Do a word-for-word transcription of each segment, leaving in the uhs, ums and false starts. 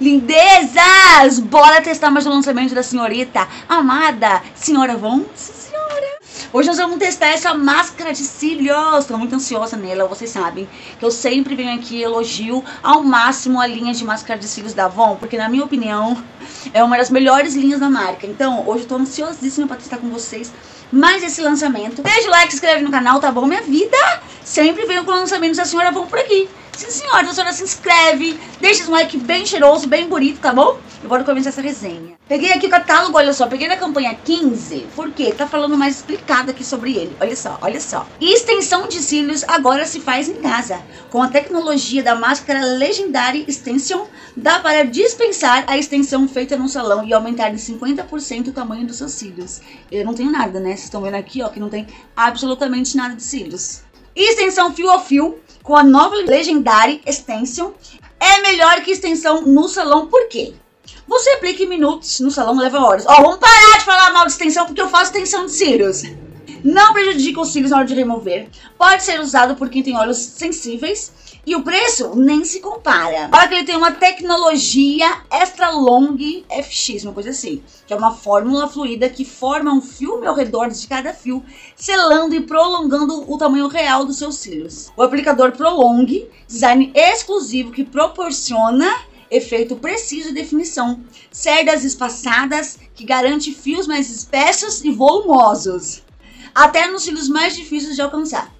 Lindezas! Bora testar mais o lançamento da senhorita amada, senhora Von, senhora. Hoje nós vamos testar essa máscara de cílios. Tô muito ansiosa nela, vocês sabem que eu sempre venho aqui e elogio ao máximo a linha de máscara de cílios da Von, porque na minha opinião é uma das melhores linhas da marca. Então hoje eu tô ansiosíssima pra testar com vocês mais esse lançamento. Deixa o like, se inscreve no canal, tá bom, minha vida? Sempre venho com lançamentos da senhora Von por aqui. Sim, senhora, a senhora se inscreve, deixa um like bem cheiroso, bem bonito, tá bom? E bora começar essa resenha. Peguei aqui o catálogo, olha só, peguei na campanha quinze, porque tá falando mais explicado aqui sobre ele. Olha só, olha só. Extensão de cílios agora se faz em casa, com a tecnologia da máscara Legendary Extension, dá para dispensar a extensão feita no salão e aumentar em cinquenta por cento o tamanho dos seus cílios. Eu não tenho nada, né? Vocês estão vendo aqui, ó, que não tem absolutamente nada de cílios. Extensão fio a fio com a nova Legendary Extension é melhor que extensão no salão, por quê? Você aplica em minutos, no salão leva horas. Ó, vamos parar de falar mal de extensão porque eu faço extensão de cílios. Não prejudica os cílios na hora de remover. Pode ser usado por quem tem olhos sensíveis e o preço nem se compara. Olha que ele tem uma tecnologia extra-long F X, uma coisa assim, que é uma fórmula fluida que forma um filme ao redor de cada fio, selando e prolongando o tamanho real dos seus cílios. O aplicador Prolong, design exclusivo que proporciona efeito preciso e definição, cerdas espaçadas que garante fios mais espessos e volumosos, até nos cílios mais difíceis de alcançar.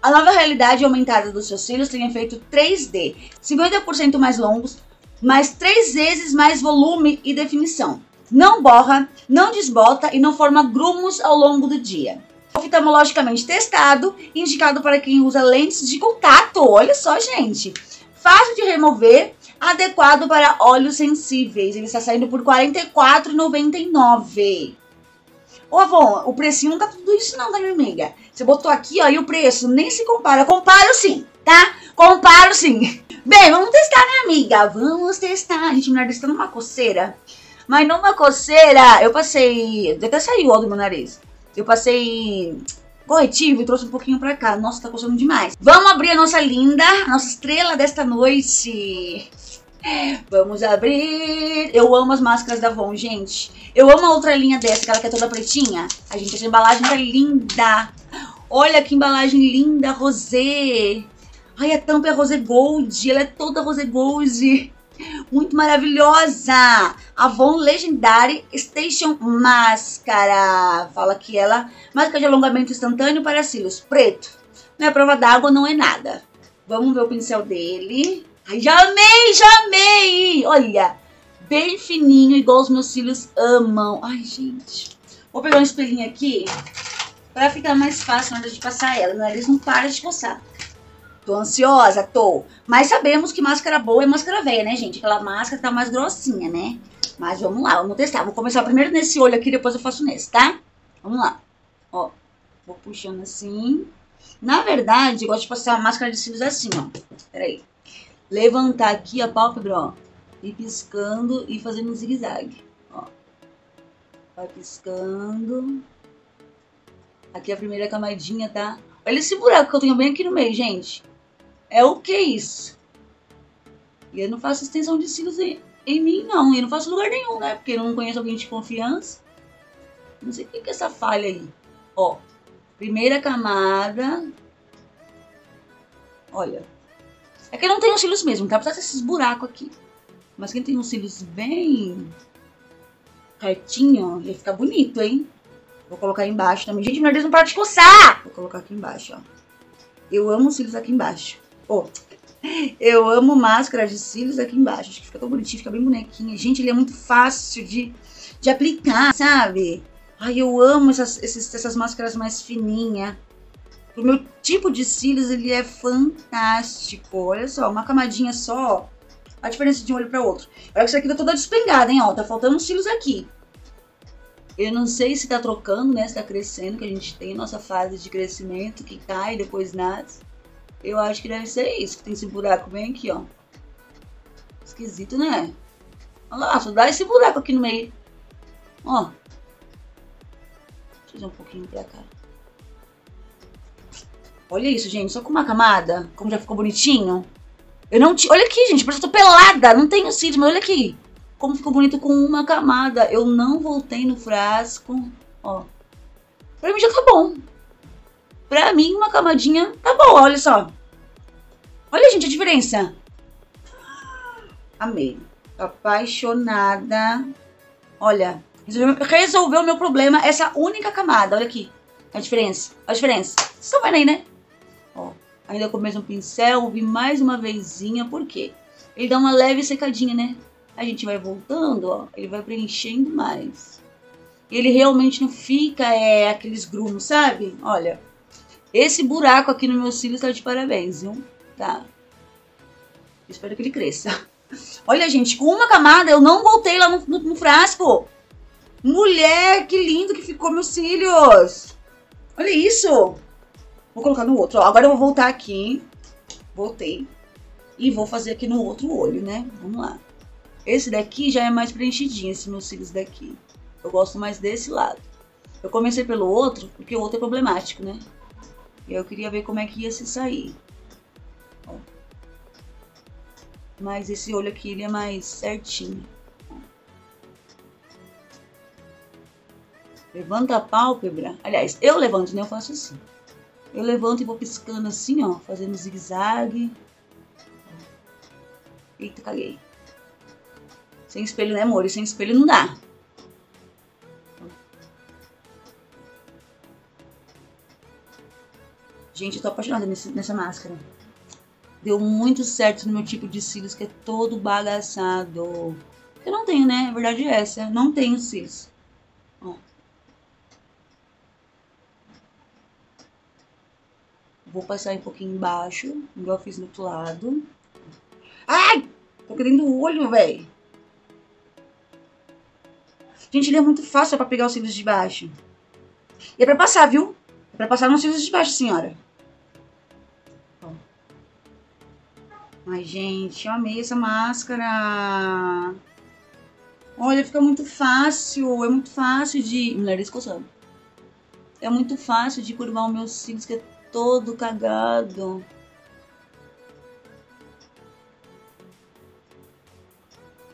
A nova realidade aumentada dos seus cílios tem efeito três D, cinquenta por cento mais longos, mais três vezes mais volume e definição. Não borra, não desbota e não forma grumos ao longo do dia. Oftalmologicamente testado, indicado para quem usa lentes de contato. Olha só, gente. Fácil de remover, adequado para olhos sensíveis. Ele está saindo por quarenta e quatro reais e noventa e nove centavos. Ô, Avon, o precinho não tá tudo isso não, tá, minha amiga? Você botou aqui, ó, e o preço nem se compara. Comparo sim, tá? Comparo sim. Bem, vamos testar, minha amiga. Vamos testar. Gente, meu nariz tá numa coceira. Mas numa coceira, eu passei... Até saiu, ó, do meu nariz. Eu passei corretivo e trouxe um pouquinho pra cá. Nossa, tá coçando demais. Vamos abrir a nossa linda, a nossa estrela desta noite. Vamos abrir. Eu amo as máscaras da Von, gente. Eu amo a outra linha dessa, aquela que é toda pretinha. A gente, essa embalagem tá linda. Olha que embalagem linda, rosé. Ai, a tampa é rosé gold. Ela é toda rosé gold. Muito maravilhosa. A Von Legendary Extension Máscara. Fala que ela... Máscara de alongamento instantâneo para cílios. Preto. Não é prova d'água, não é nada. Vamos ver o pincel dele. Ai, já amei, já amei! Olha, bem fininho, igual os meus cílios amam. Ai, gente. Vou pegar um espelhinho aqui pra ficar mais fácil na hora de passar ela. O nariz não para de coçar. Tô ansiosa, tô. Mas sabemos que máscara boa é máscara velha, né, gente? Aquela máscara tá mais grossinha, né? Mas vamos lá, vamos testar. Vou começar primeiro nesse olho aqui, depois eu faço nesse, tá? Vamos lá. Ó, vou puxando assim. Na verdade, eu gosto de passar a máscara de cílios assim, ó. Peraí. Levantar aqui a pálpebra, ó, e piscando e fazendo um zigue-zague, ó. Vai piscando. Aqui a primeira camadinha, tá? Olha esse buraco que eu tenho bem aqui no meio, gente. É o que isso? E eu não faço extensão de cílios em, em mim, não. Eu não faço lugar nenhum, né? Porque eu não conheço alguém de confiança. Não sei o que é essa falha aí. Ó, primeira camada. Olha. É que eu não tenho cílios mesmo, tá? Precisa desses buracos aqui. Mas quem tem uns cílios bem retinho, ia ficar bonito, hein? Vou colocar embaixo também. Gente, meu Deus, não para de coçar! Vou colocar aqui embaixo, ó. Eu amo cílios aqui embaixo. Ó, oh, eu amo máscara de cílios aqui embaixo. Acho que fica tão bonitinho, fica bem bonequinha. Gente, ele é muito fácil de, de aplicar, sabe? Ai, eu amo essas, esses, essas máscaras mais fininhas. O meu tipo de cílios, ele é fantástico. Olha só, uma camadinha só, a diferença de um olho para outro. Olha que isso aqui tá toda despengada, hein, ó. Tá faltando uns cílios aqui. Eu não sei se tá trocando, né, se tá crescendo, que a gente tem nossa fase de crescimento, que cai, depois nasce. Eu acho que deve ser isso, que tem esse buraco bem aqui, ó. Esquisito, né? Olha lá, só dá esse buraco aqui no meio. Ó. Deixa eu fazer um pouquinho pra cá. Olha isso, gente, só com uma camada, como já ficou bonitinho. Eu não tinha. Olha aqui, gente, parece que eu tô pelada. Não tenho cílios, mas olha aqui. Como ficou bonito com uma camada. Eu não voltei no frasco. Ó. Pra mim já tá bom. Pra mim, uma camadinha tá boa, olha só. Olha, gente, a diferença. Amei. Apaixonada. Olha. Resolveu, resolveu o meu problema essa única camada. Olha aqui. A diferença. A diferença. Vocês estão vendo aí, né? Ó. Ainda com o mesmo pincel. Vi mais uma vezinha. Por quê? Ele dá uma leve secadinha, né? A gente vai voltando, ó. Ele vai preenchendo mais. Ele realmente não fica é, aqueles grumos, sabe? Olha. Esse buraco aqui no meu cílio tá de parabéns, viu? Tá. Espero que ele cresça. Olha, gente, com uma camada eu não voltei lá no, no, no frasco. Mulher, que lindo que ficou meus cílios. Olha isso. Vou colocar no outro. Ó, agora eu vou voltar aqui. Voltei. E vou fazer aqui no outro olho, né? Vamos lá. Esse daqui já é mais preenchidinho, esse meus cílios daqui. Eu gosto mais desse lado. Eu comecei pelo outro, porque o outro é problemático, né? E eu queria ver como é que ia se sair. Ó. Mas esse olho aqui, ele é mais certinho. Ó. Levanta a pálpebra. Aliás, eu levanto, né? Eu faço assim. Eu levanto e vou piscando assim, ó. Fazendo zigue-zague. Eita, caguei. Sem espelho, né, amor? E sem espelho não dá. Gente, eu tô apaixonada nesse, nessa máscara. Deu muito certo no meu tipo de cílios, que é todo bagaçado. Eu não tenho, né? A verdade é essa. Não tenho cílios. Ó. Vou passar um pouquinho embaixo, igual eu fiz no outro lado. Ai! Tô querendo o olho, velho. Gente, ele é muito fácil pra pegar os cílios de baixo. E é pra passar, viu? É pra passar nos cílios de baixo, senhora. Ó. Ai, gente, eu amei essa máscara. Olha, fica muito fácil. É muito fácil de... Mulher, escoçando. É muito fácil de curvar os meus cílios, que é todo cagado.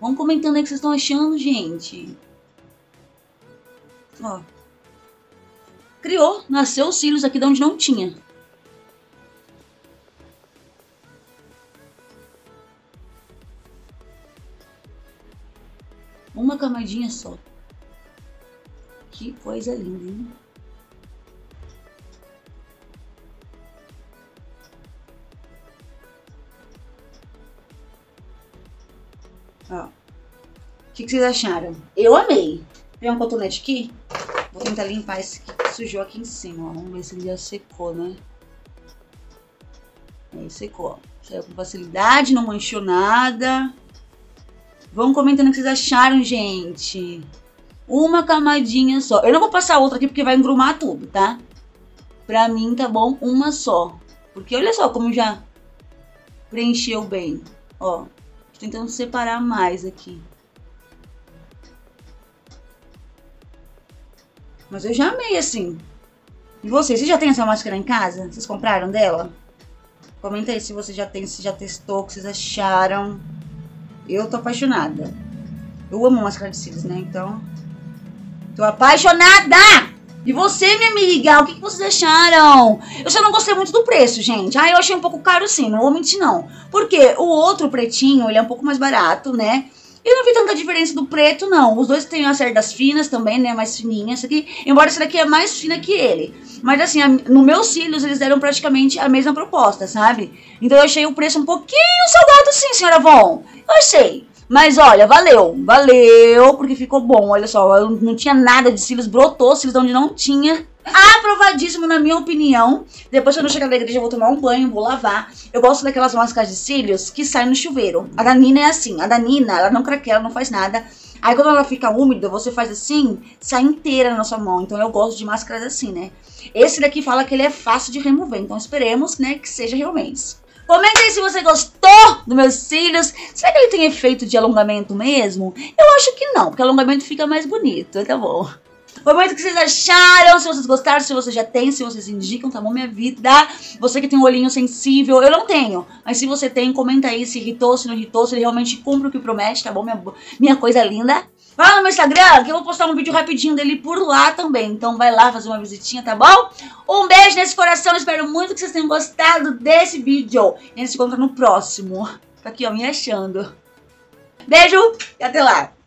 Vão comentando aí o que vocês estão achando, gente. Ó, criou, nasceu os cílios aqui de onde não tinha. Uma camadinha só. Que coisa linda, hein? Ó, o que, que vocês acharam? Eu amei. Tem um cotonete aqui. Vou tentar limpar esse que sujou aqui em cima, ó. Vamos ver se ele já secou, né? Aí secou, ó. Saiu com facilidade, não manchou nada. Vão comentando o que vocês acharam, gente. Uma camadinha só. Eu não vou passar outra aqui porque vai engrumar tudo, tá? Pra mim tá bom uma só. Porque olha só como já preencheu bem. Ó, tô tentando separar mais aqui. Mas eu já amei, assim. E vocês, vocês já tem essa máscara em casa? Vocês compraram dela? Comenta aí se você já tem, se já testou, o que vocês acharam. Eu tô apaixonada. Eu amo máscara de cílios, né? Então, tô apaixonada! E você, minha amiga, o que, que vocês acharam? Eu só não gostei muito do preço, gente. Ah, eu achei um pouco caro, sim. Não vou mentir, não. Porque o outro pretinho, ele é um pouco mais barato, né? Eu não vi tanta diferença do preto, não. Os dois têm as cerdas finas também, né? Mais fininhas. Essa aqui, embora essa daqui é mais fina que ele. Mas assim, a, no meus cílios, eles deram praticamente a mesma proposta, sabe? Então eu achei o preço um pouquinho salgado, sim, senhora Von. Eu achei. Mas olha, valeu. Valeu, porque ficou bom. Olha só, eu não tinha nada de cílios. Brotou cílios onde não tinha. Aprovadíssimo, na minha opinião. Depois que eu não chegar da igreja, eu vou tomar um banho, vou lavar. Eu gosto daquelas máscaras de cílios que saem no chuveiro. A da Nina é assim. A da Nina, ela não craqueia, ela não faz nada. Aí quando ela fica úmida, você faz assim, sai inteira na sua mão. Então eu gosto de máscaras assim, né? Esse daqui fala que ele é fácil de remover. Então esperemos, né, que seja realmente. Comenta aí se você gostou dos meus cílios. Será que ele tem efeito de alongamento mesmo? Eu acho que não, porque alongamento fica mais bonito, tá bom? Comenta o que vocês acharam, se vocês gostaram, se vocês já têm, se vocês indicam, tá bom, minha vida? Você que tem um olhinho sensível, eu não tenho, mas se você tem, comenta aí se irritou, se não irritou, se ele realmente cumpre o que promete, tá bom, minha, minha coisa linda? Vai lá no meu Instagram, que eu vou postar um vídeo rapidinho dele por lá também, então vai lá fazer uma visitinha, tá bom? Um beijo nesse coração, espero muito que vocês tenham gostado desse vídeo, e a gente se encontra no próximo, tá aqui ó, me achando. Beijo e até lá!